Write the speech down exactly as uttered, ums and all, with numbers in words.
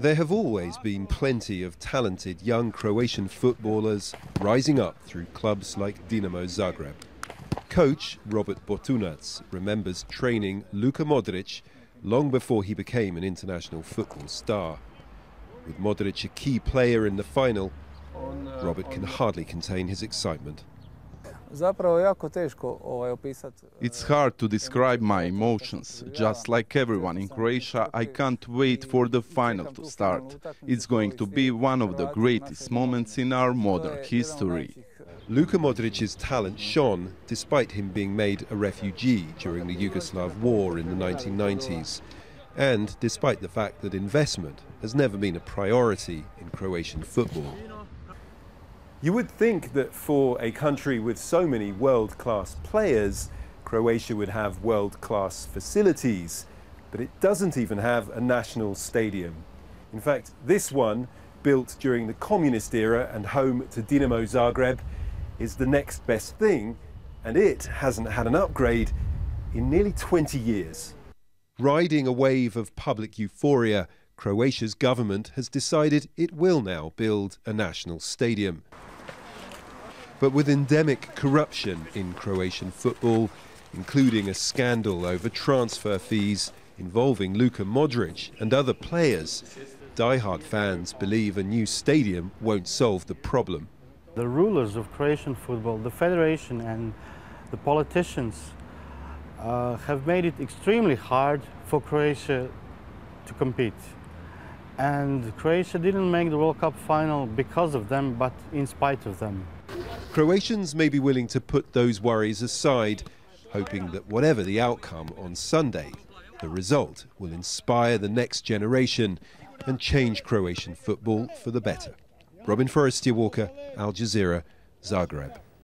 There have always been plenty of talented young Croatian footballers rising up through clubs like Dinamo Zagreb. Coach Robert Botunac remembers training Luka Modric long before he became an international football star. With Modric a key player in the final, Robert can hardly contain his excitement. It's hard to describe my emotions. Just like everyone in Croatia, I can't wait for the final to start. It's going to be one of the greatest moments in our modern history. Luka Modric's talent shone despite him being made a refugee during the Yugoslav war in the nineteen nineties, and despite the fact that investment has never been a priority in Croatian football. You would think that for a country with so many world-class players, Croatia would have world-class facilities, but it doesn't even have a national stadium. In fact, this one, built during the communist era and home to Dinamo Zagreb, is the next best thing, and it hasn't had an upgrade in nearly twenty years. Riding a wave of public euphoria, Croatia's government has decided it will now build a national stadium. But with endemic corruption in Croatian football, including a scandal over transfer fees involving Luka Modric and other players, diehard fans believe a new stadium won't solve the problem. The rulers of Croatian football, the federation and the politicians uh, have made it extremely hard for Croatia to compete. And Croatia didn't make the World Cup final because of them, but in spite of them. Croatians may be willing to put those worries aside, hoping that whatever the outcome on Sunday, the result will inspire the next generation and change Croatian football for the better. Robin Forestier Walker, Al Jazeera, Zagreb.